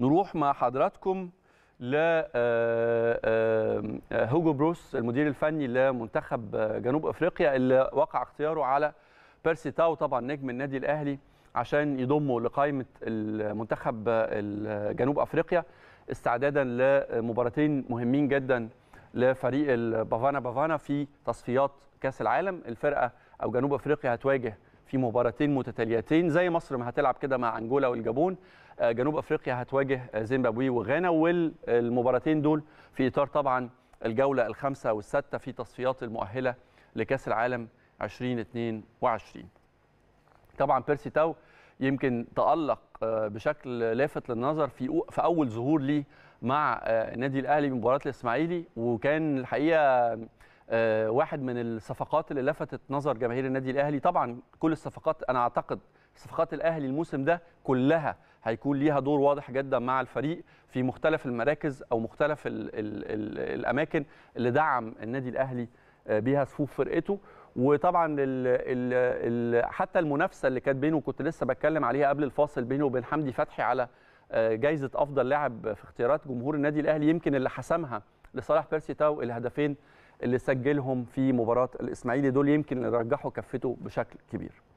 نروح مع حضراتكم لهوجو بروس المدير الفني لمنتخب جنوب افريقيا اللي وقع اختياره على بيرسي تاو، طبعا نجم النادي الاهلي، عشان يضمه لقائمه المنتخب جنوب افريقيا استعدادا لمباراتين مهمين جدا لفريق البافانا بافانا في تصفيات كاس العالم. الفرقه او جنوب افريقيا هتواجه في مباراتين متتاليتين زي مصر ما هتلعب كده مع انجولا والجابون، جنوب افريقيا هتواجه زيمبابوي وغانا، والمباراتين دول في اطار طبعا الجوله الخامسه والسادسه في تصفيات المؤهله لكاس العالم 2022. طبعا بيرسي تاو يمكن تألق بشكل لافت للنظر في اول ظهور ليه مع النادي الاهلي بمباراه الاسماعيلي، وكان الحقيقه واحد من الصفقات اللي لفتت نظر جماهير النادي الاهلي. طبعا كل الصفقات، انا اعتقد صفقات الاهلي الموسم ده كلها هيكون ليها دور واضح جدا مع الفريق في مختلف المراكز او مختلف الاماكن اللي دعم النادي الاهلي بيها صفوف فرقته. وطبعا حتى المنافسه اللي كانت بينه، كنت لسه بتكلم عليها قبل الفاصل، بينه وبين حمدي فتحي على جايزه افضل لاعب في اختيارات جمهور النادي الاهلي، يمكن اللي حسمها لصالح بيرسي تاو الهدفين اللي سجلهم في مباراة الإسماعيلي، دول يمكن يرجحوا كفته بشكل كبير.